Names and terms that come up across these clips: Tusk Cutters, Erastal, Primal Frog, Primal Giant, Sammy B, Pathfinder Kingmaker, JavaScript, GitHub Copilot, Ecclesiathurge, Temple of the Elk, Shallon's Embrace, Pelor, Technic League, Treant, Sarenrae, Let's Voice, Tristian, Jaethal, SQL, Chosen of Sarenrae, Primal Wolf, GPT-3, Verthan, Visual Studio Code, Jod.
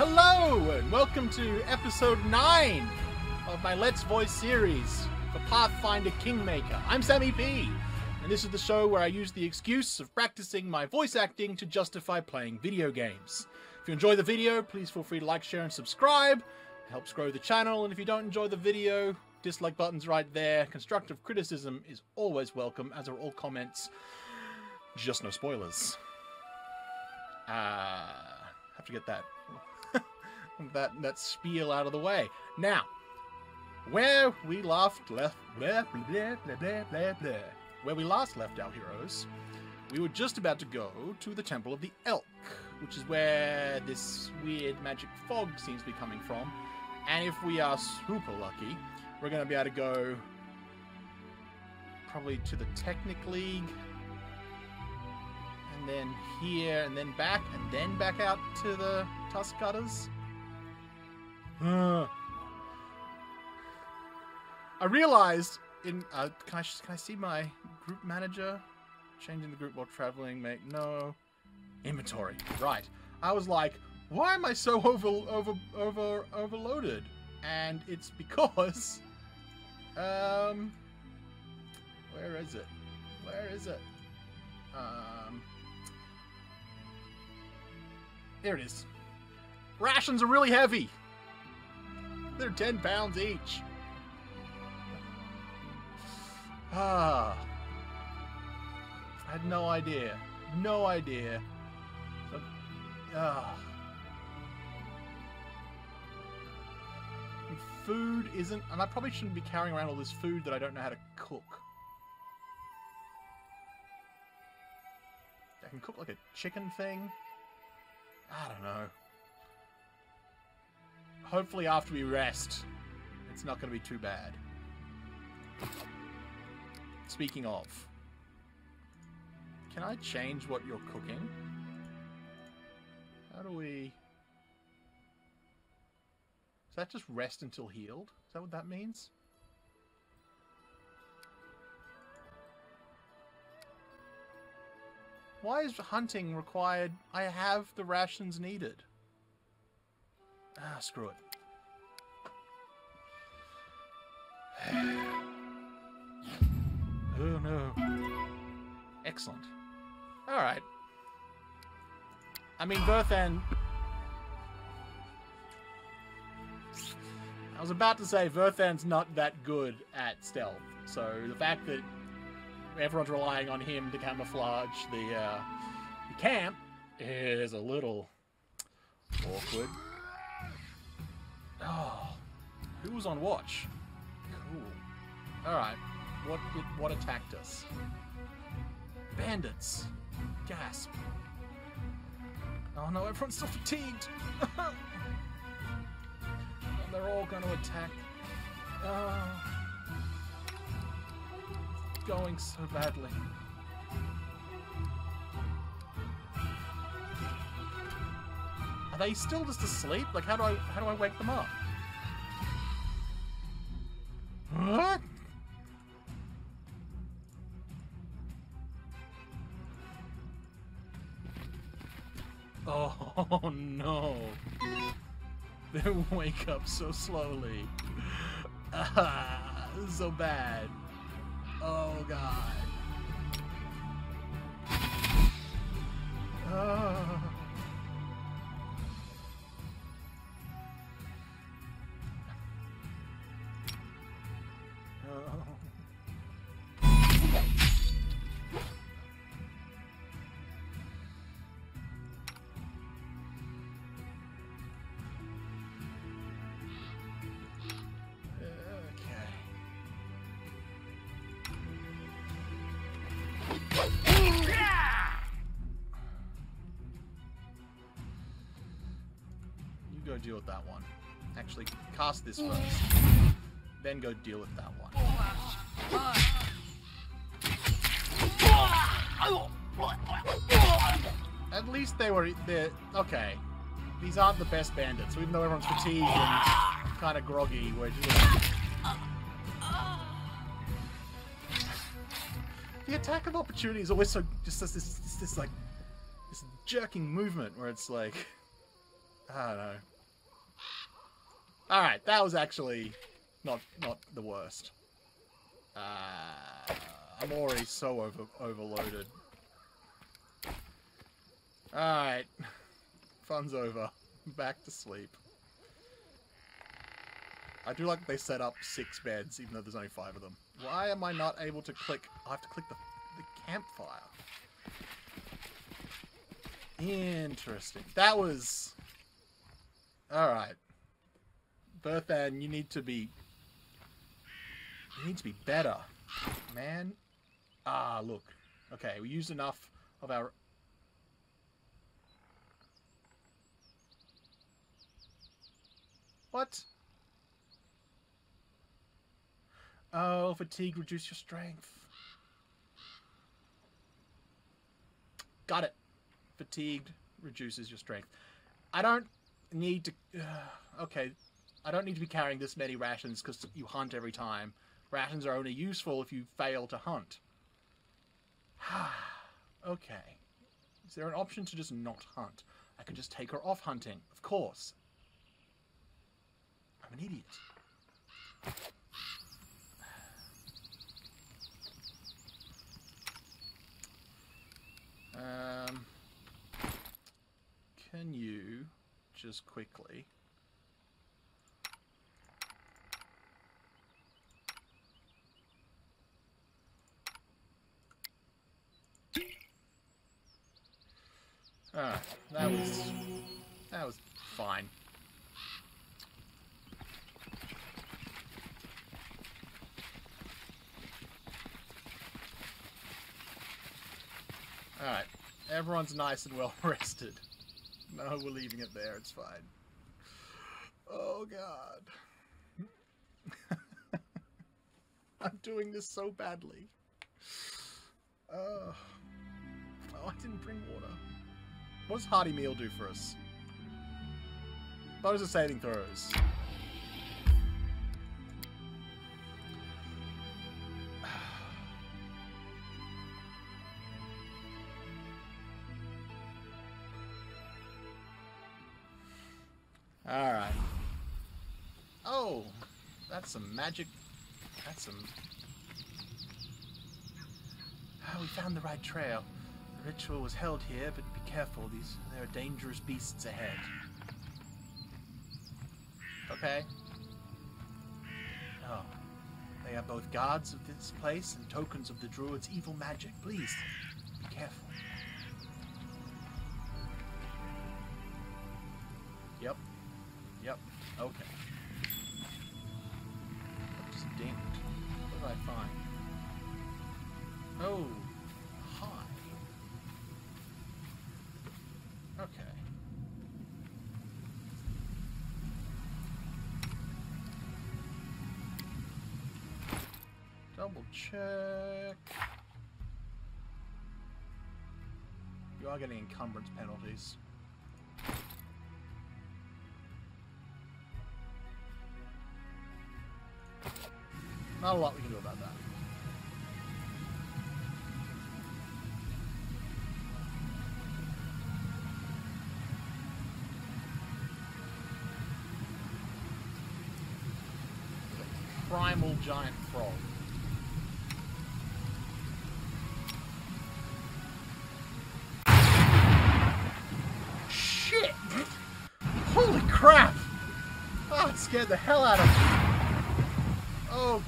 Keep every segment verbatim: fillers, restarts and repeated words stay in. Hello, and welcome to episode nine of my Let's Voice series for Pathfinder Kingmaker. I'm Sammy B, and this is the show where I use the excuse of practicing my voice acting to justify playing video games. If you enjoy the video, please feel free to like, share, and subscribe. It helps grow the channel, and if you don't enjoy the video, dislike button's right there. Constructive criticism is always welcome, as are all comments. Just no spoilers. Ah, uh, have to get that, that that spiel out of the way. Now, where we last left, blah, blah, blah, blah, blah, blah, blah. Where we last left our heroes, we were just about to go to the Temple of the Elk, which is where this weird magic fog seems to be coming from. And if we are super lucky, we're going to be able to go probably to the Technic League, and then here, and then back, and then back out to the Tusk Cutters. Uh, I realized in uh, can I can I see my group manager? Changing the group while traveling, make no inventory. Right. I was like, why am I so over over over overloaded? And it's because um where is it? Where is it? Um There it is. Rations are really heavy. They're ten pounds each. Ah. I had no idea. No idea. So, ah. And food isn't... And I probably shouldn't be carrying around all this food that I don't know how to cook. I can cook like a chicken thing. I don't know. Hopefully after we rest, it's not going to be too bad. Speaking of, can I change what you're cooking? How do we... Is that just rest until healed? Is that what that means? Why is hunting required? I have the rations needed. Ah, screw it. Oh no. Excellent. Alright. I mean, Verthan... I was about to say, Verthan's not that good at stealth, so the fact that everyone's relying on him to camouflage the, uh, the camp is a little awkward. Oh, who was on watch? Cool. Alright, what did, what attacked us? Bandits. Gasp. Oh no, everyone's so fatigued. Oh, they're all going to attack. Oh. Going so badly. Are they still just asleep? Like, how do I how do I wake them up? What? Oh no! They wake up so slowly. Ah, this is so bad. Oh god. Oh. Oh. Okay. You go deal with that one. Actually, cast this first. Then go deal with that one. At least they were there. Okay. These aren't the best bandits. So even though everyone's fatigued and kind of groggy, we're just... The attack of opportunity is always so just this, this, this like this jerking movement where it's like, I don't know. All right, that was actually not not the worst. Uh, I'm already so over overloaded. All right, fun's over. Back to sleep. I do like that they set up six beds, even though there's only five of them. Why am I not able to click? I have to click the, the campfire. Interesting. That was... Alright. Verthan, you need to be... You need to be better, man. Ah, look. Okay, we used enough of our... What? Oh, fatigue, reduce your strength. Got it. Fatigued reduces your strength. I don't need to... Uh, okay, I don't need to be carrying this many rations because you hunt every time. Rations are only useful if you fail to hunt. Okay. Is there an option to just not hunt? I can just take her off hunting. Of course. I'm an idiot. Um... Can you just quickly ah, that was that was fine. All right, everyone's nice and well rested. No, we're leaving it there. It's fine. Oh, God. I'm doing this so badly. Oh. Oh, I didn't bring water. What does Hearty Meal do for us? Those are saving throws. Alright. Oh! That's some magic... That's some... Oh, we found the right trail. The ritual was held here, but be careful. These, there are dangerous beasts ahead. Okay. Oh. They are both guards of this place and tokens of the druid's evil magic. Please, be careful. Yep. Yep, okay. What just dinged? What did I find? Oh, hi. Okay. Double check. You are getting encumbrance penalties. Not a lot we can do about that. The Primal Giant Frog. Shit! Holy crap! Oh, it scared the hell out of me.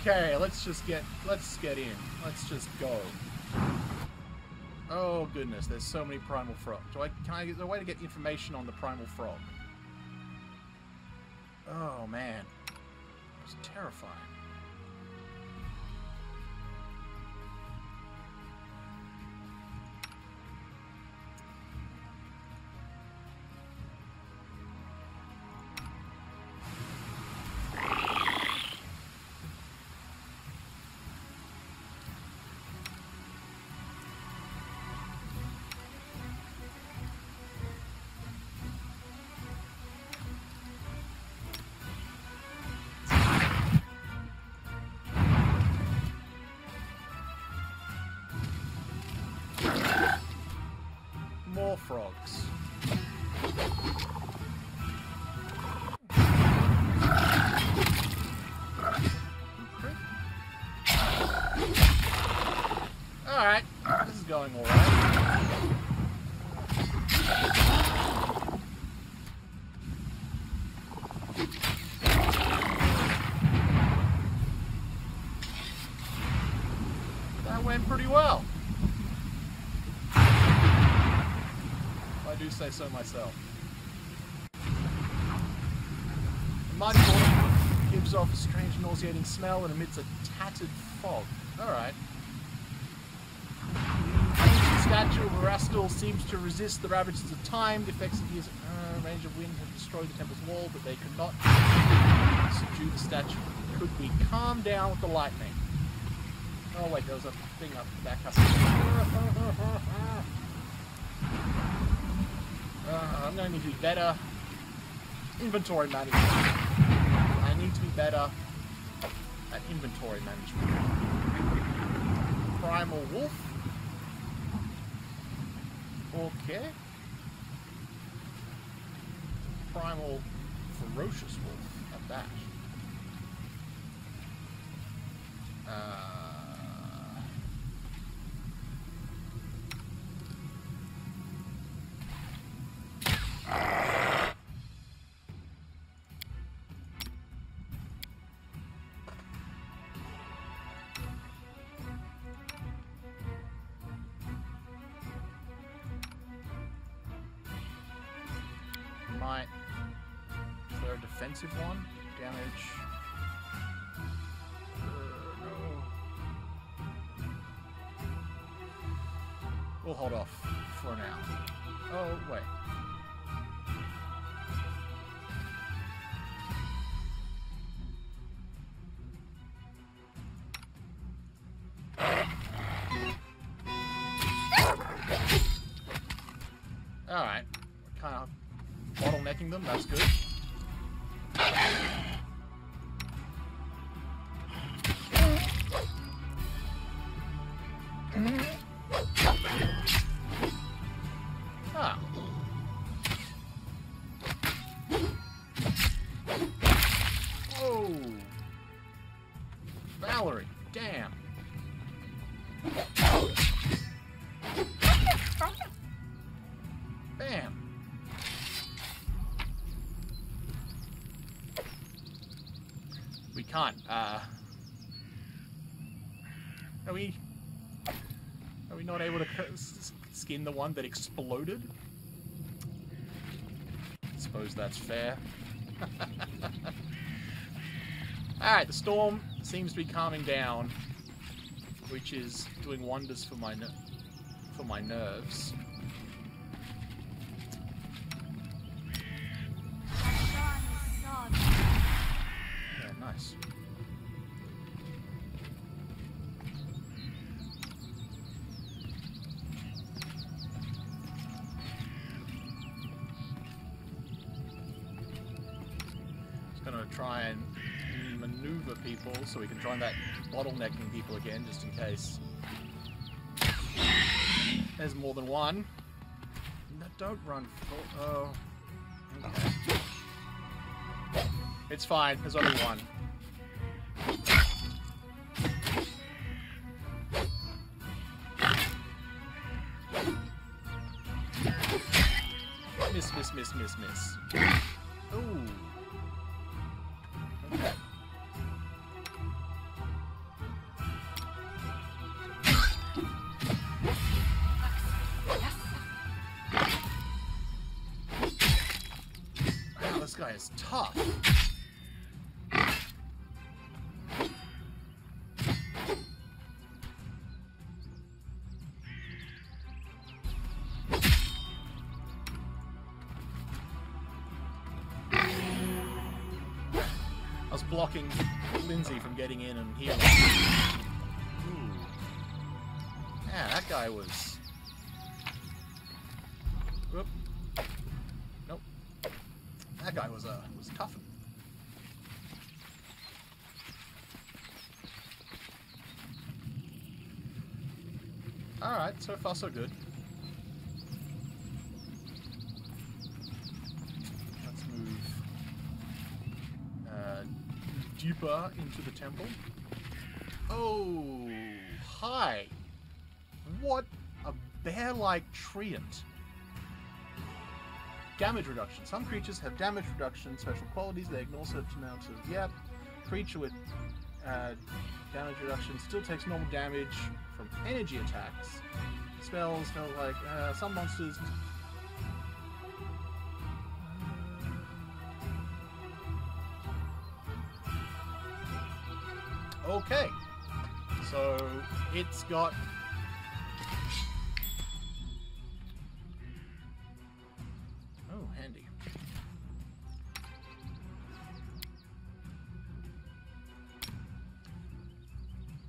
Okay, let's just get, let's get in. Let's just go. Oh goodness, there's so many Primal Frog. Do I, can I, is there a way to get information on the Primal Frog? Oh man. It's terrifying. do say so myself. The mighty wolf gives off a strange nauseating smell and emits a tattered fog. Alright. The statue of Erastal seems to resist the ravages of time. The effects of his uh, range of wind have destroyed the temple's wall, but they could not subdue the statue. Could we calm down with the lightning? Oh wait, there was a thing up the back up. Uh, I'm going to need to be better. Inventory management. I need to be better at inventory management. Primal Wolf. Okay. Primal Ferocious Wolf at that. Uh... Might. Is there a defensive one? Damage. We'll hold off for now. Oh, wait. Alright. We're kind of bottlenecking them, that's good. Can't. Uh, are we? Are we not able to skin the one that exploded? I suppose that's fair. All right, the storm seems to be calming down, which is doing wonders for my for my nerves. Try and maneuver people so we can try that bottlenecking people again, just in case there's more than one. No, don't run full. Oh, okay. It's fine. There's only one. Miss, miss, miss, miss, miss. Ooh. It's tough. I was blocking Lindsay from getting in and healing. Yeah, that guy was... Whoop. Nope. That guy was, uh, was tough. Alright, so far so good. Let's move uh, deeper into the temple. Oh, hi! What a bear-like treant. Damage reduction. Some creatures have damage reduction special qualities. They can also now to yep. Creature with uh, damage reduction still takes normal damage from energy attacks, spells. Spells like uh, some monsters Okay. So it's got... Oh, handy.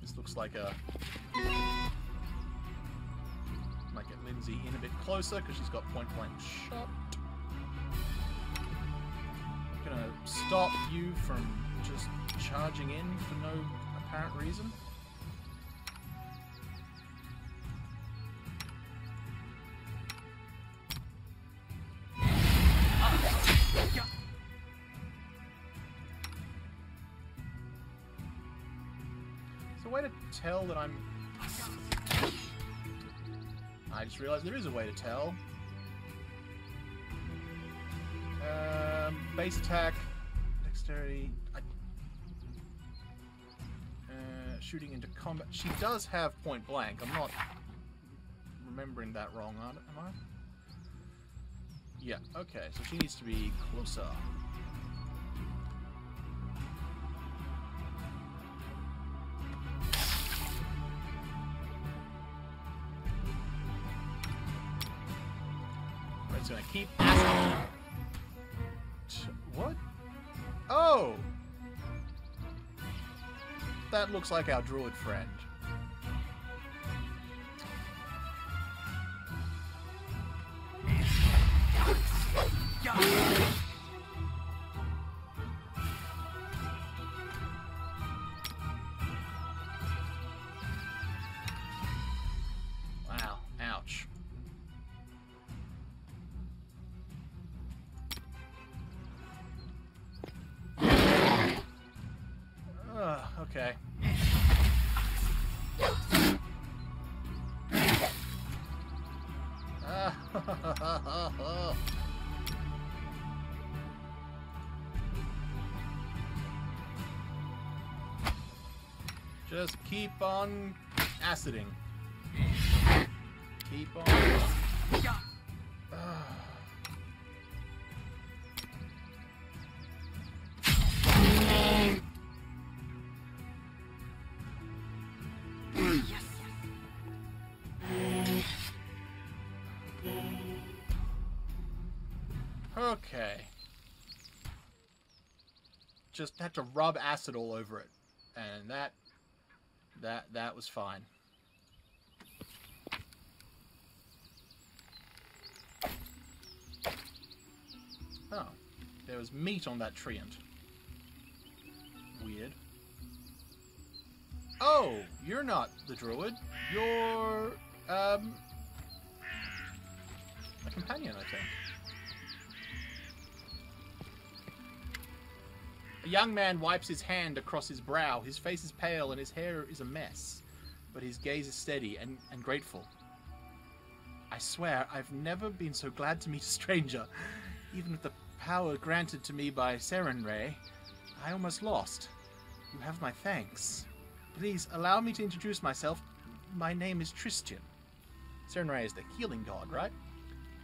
This looks like a... Might get Lindsay in a bit closer because she's got point blank shot. I'm going to stop you from just charging in for no apparent reason. Is there a way to tell that I'm... I just realized there is a way to tell. Um, base attack, dexterity, I, uh, shooting into combat. She does have point blank. I'm not remembering that wrong, am I? Yeah, okay, so she needs to be closer. It's gonna keep. What? Oh! That looks like our druid friend. Wow, ouch. Okay. Just keep on aciding. Keep on. Uh. Okay. Just had to rub acid all over it, and that, that, that was fine. Oh, there was meat on that treant. Weird. Oh, you're not the druid. You're um a companion, I think. A young man wipes his hand across his brow. His face is pale and his hair is a mess, but his gaze is steady and, and grateful. I swear, I've never been so glad to meet a stranger. Even with the power granted to me by Sarenrae, I almost lost. You have my thanks. Please, allow me to introduce myself. My name is Tristian. Sarenrae is the healing god, right?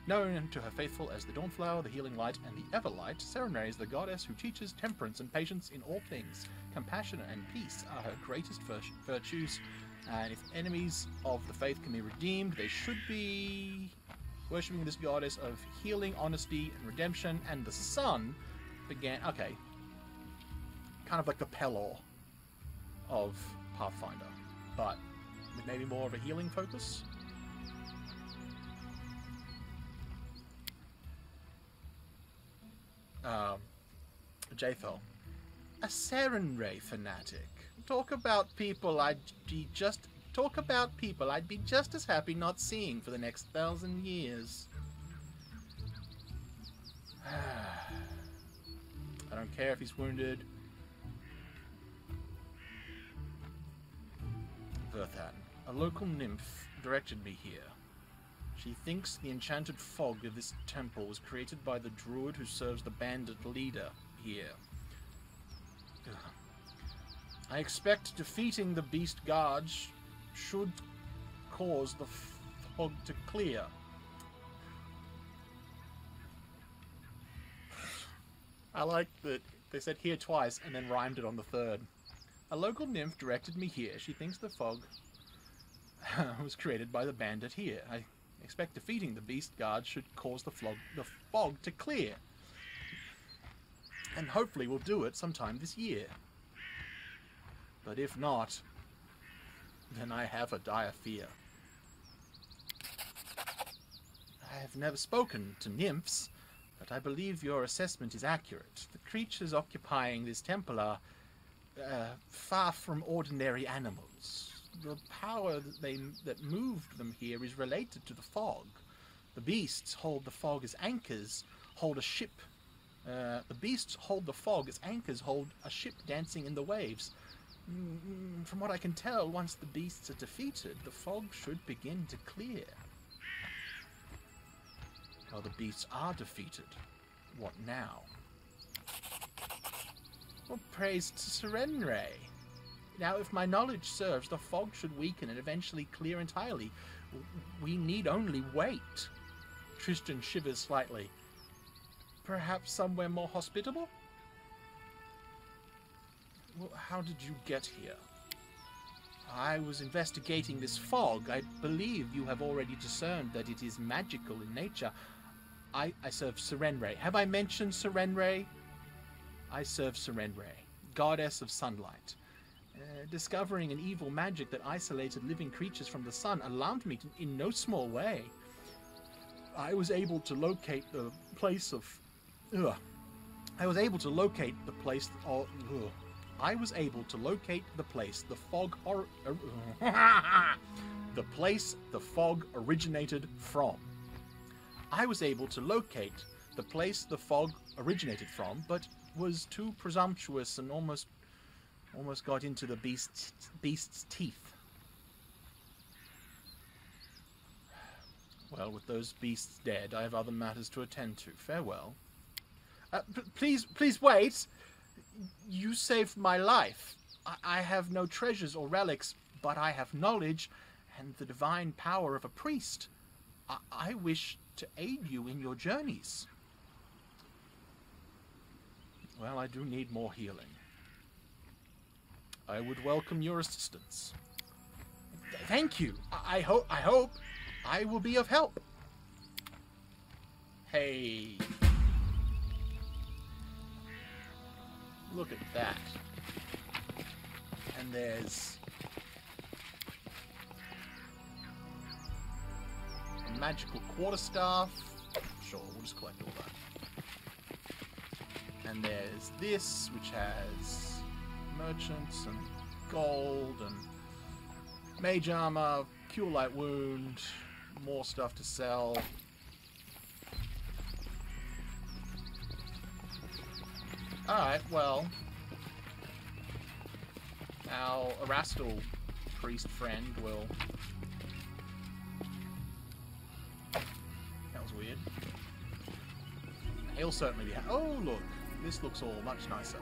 Known to her faithful as the Dawnflower, the Healing Light, and the Everlight, Sarenrae is the goddess who teaches temperance and patience in all things. Compassion and peace are her greatest virtues, and if enemies of the faith can be redeemed, they should be worshipping this goddess of healing, honesty, and redemption. And the sun began... Okay. Kind of like the Pelor of Pathfinder, but with maybe more of a healing focus. Um, Jaethal. A Sarenrae fanatic. Talk about people I'd be just... Talk about people I'd be just as happy not seeing for the next thousand years. I don't care if he's wounded. Verthan. A local nymph directed me here. She thinks the enchanted fog of this temple was created by the druid who serves the bandit leader here. Ugh. I expect defeating the beast guard sh should cause the fog to clear. I like that they said here twice and then rhymed it on the third. A local nymph directed me here. She thinks the fog was created by the bandit here. I expect defeating the beast guard should cause the, flog, the fog to clear. And hopefully we'll do it sometime this year. But if not, then I have a dire fear. I have never spoken to nymphs, but I believe your assessment is accurate. The creatures occupying this temple are uh, far from ordinary animals. The power that, they, that moved them here is related to the fog. The beasts hold the fog as anchors, hold a ship. Uh, the beasts hold the fog as anchors hold a ship dancing in the waves. Mm, from what I can tell, once the beasts are defeated, the fog should begin to clear. Well, the beasts are defeated. What now? Well, praise to Sarenrae. Now, if my knowledge serves, the fog should weaken and eventually clear entirely. We need only wait. Tristian shivers slightly. Perhaps somewhere more hospitable? Well, how did you get here? I was investigating this fog. I believe you have already discerned that it is magical in nature. I, I serve Sarenrae. Have I mentioned Sarenrae? I serve Sarenrae, goddess of sunlight. Uh, discovering an evil magic that isolated living creatures from the sun alarmed me to, in no small way. I was able to locate the place of... Ugh. I was able to locate the place of... Ugh. I was able to locate the place the fog or, uh, the place the fog originated from. I was able to locate the place the fog originated from, but was too presumptuous and almost almost got into the beast's beast's teeth. Well, with those beasts dead, I have other matters to attend to. Farewell. Uh, please, please wait. You saved my life. I, I have no treasures or relics, but I have knowledge and the divine power of a priest. I, I wish to aid you in your journeys. Well, I do need more healing. I would welcome your assistance. Thank you. I, I hope I hope I will be of help. Hey. Look at that. And there's a magical quarterstaff. Sure, we'll just collect all that. And there's this, which has merchants and gold and mage armor, cure light wound, more stuff to sell. Alright, well, our Erastal priest friend will... That was weird. He'll certainly be... Ha oh, look. This looks all much nicer.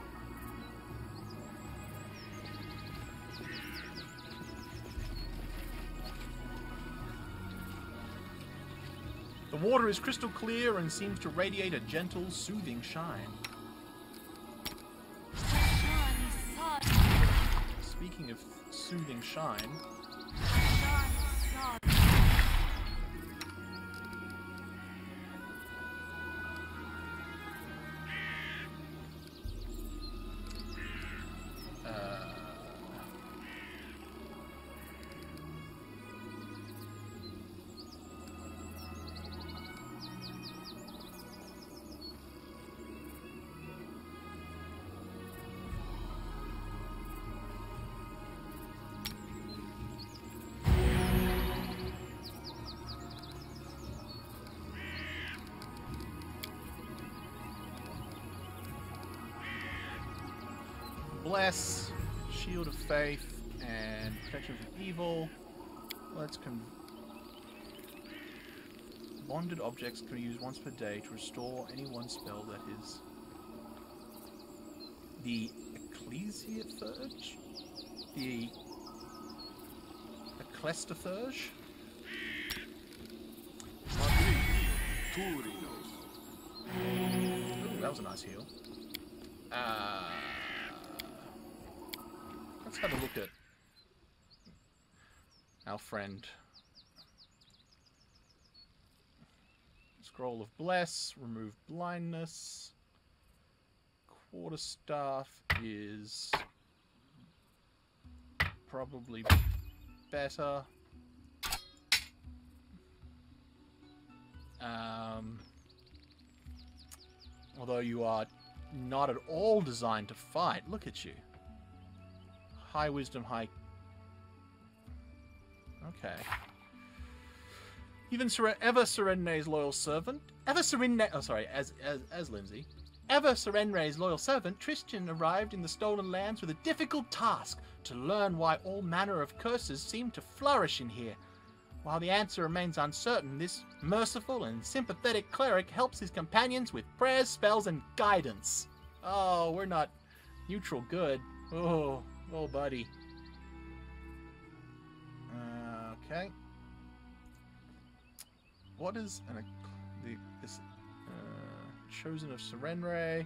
The water is crystal clear and seems to radiate a gentle, soothing shine. Speaking of soothing shine, uh, Bless, Shield of Faith, and Protection from Evil. Let's con... Bonded objects can be used once per day to restore any one spell that is... The Ecclesiathurge? The... Ecclesiathurge? Ooh, that was a nice heal. Ah... Uh, let's have a look at our friend. Scroll of Bless, remove blindness. Quarterstaff is probably better. Um, although you are not at all designed to fight. Look at you. High wisdom, high... Okay. Even Seren ever Sarenrae's loyal servant, ever Sarenrae. Oh, sorry, as as as Lindsay, ever Sarenrae's loyal servant, Tristian arrived in the stolen lands with a difficult task to learn why all manner of curses seem to flourish in here. While the answer remains uncertain, this merciful and sympathetic cleric helps his companions with prayers, spells, and guidance. Oh, we're not neutral good. Oh, oh, buddy. Uh, okay. What is an the this uh, Chosen of Sarenrae?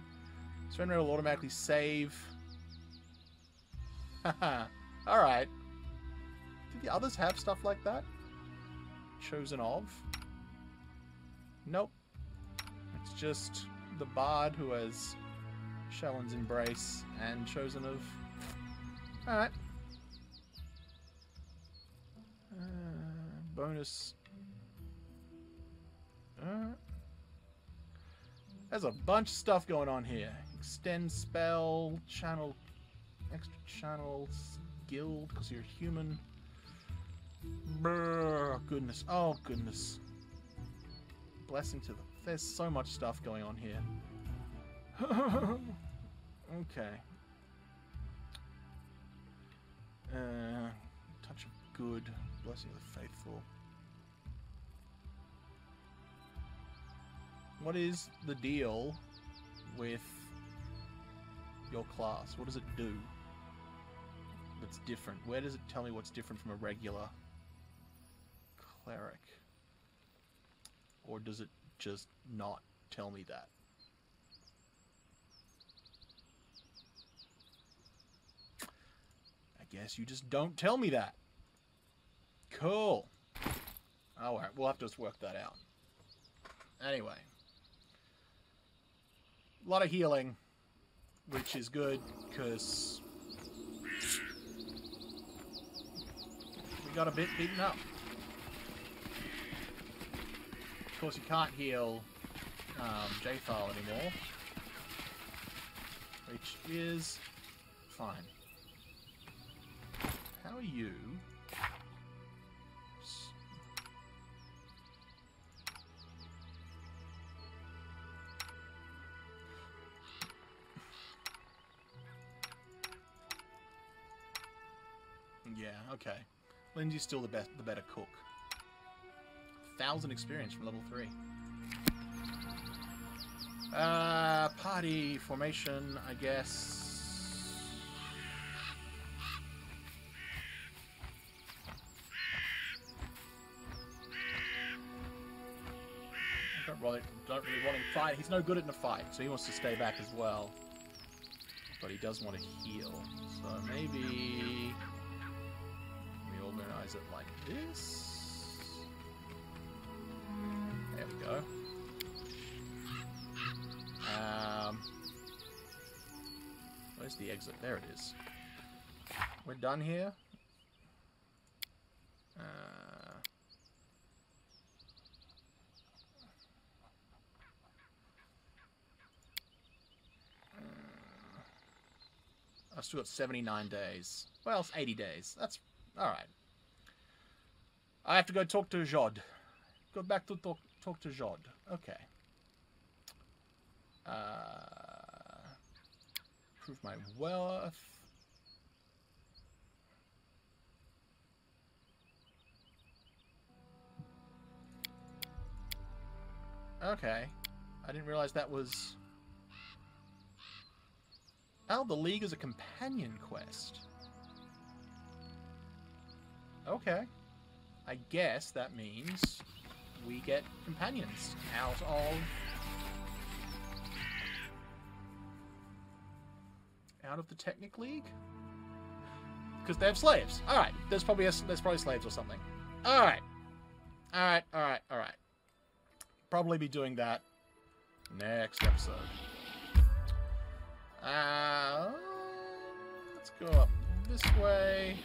Sarenrae will automatically save. Haha. All right. Did the others have stuff like that? Chosen of? Nope. It's just the bard who has Shallon's Embrace and Chosen of. All right. Uh, bonus. Uh, there's a bunch of stuff going on here. Extend spell, channel, extra channel, guild, because you're human. Brr, goodness. Oh, goodness. Blessing to the... There's so much stuff going on here. Okay. Uh, touch of good. Blessing of the faithful. What is the deal with your class? What does it do that's different? Where does it tell me what's different from a regular cleric? Or does it just not tell me that? I guess you just don't tell me that. Cool. Alright, we'll have to just work that out. Anyway. A lot of healing, which is good, because we got a bit beaten up. Of course, you can't heal um, Jaethal anymore, which is fine. How are you? Okay. Lindsay's still the best, the better cook. Thousand experience from level three. Uh, party formation, I guess. I don't really, don't really want him to fight. He's no good at a fight, so he wants to stay back as well. But he does want to heal, so maybe... Organize it like this. There we go. Um, where's the exit? There it is. We're done here. Uh, I've still got seventy-nine days. Well, it's eighty days. That's all right. I have to go talk to Jod. Go back to talk talk to Jod. Okay. Uh, prove my worth. Okay. I didn't realize that was... Oh, the League is a companion quest. Okay. I guess that means we get companions out of out of the Technic League. because they have slaves. All right, there's probably a, there's probably slaves or something. All right, all right, all right, all right. Probably be doing that next episode. Uh, let's go up this way,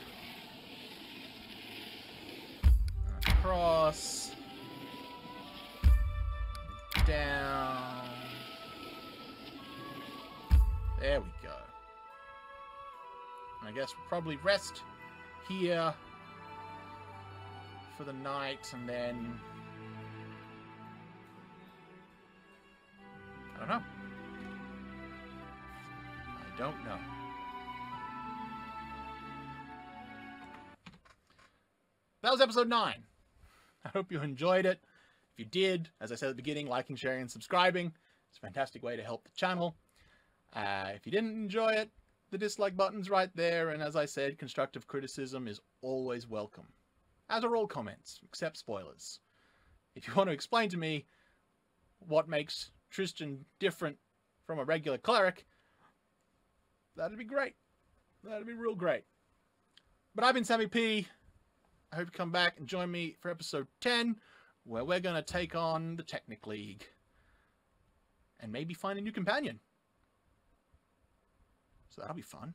across, down. There we go. I guess we'll probably rest here for the night, and then I don't know. I don't know. That was episode nine. I hope you enjoyed it. If you did, as I said at the beginning, liking, sharing, and subscribing. It's a fantastic way to help the channel. Uh, if you didn't enjoy it, the dislike button's right there, and as I said, constructive criticism is always welcome. As are all comments, except spoilers. If you want to explain to me what makes Tristian different from a regular cleric, that'd be great. That'd be real great. But I've been Sammy P. I hope you come back and join me for episode ten, where we're going to take on the Technic League. And maybe find a new companion. So that'll be fun.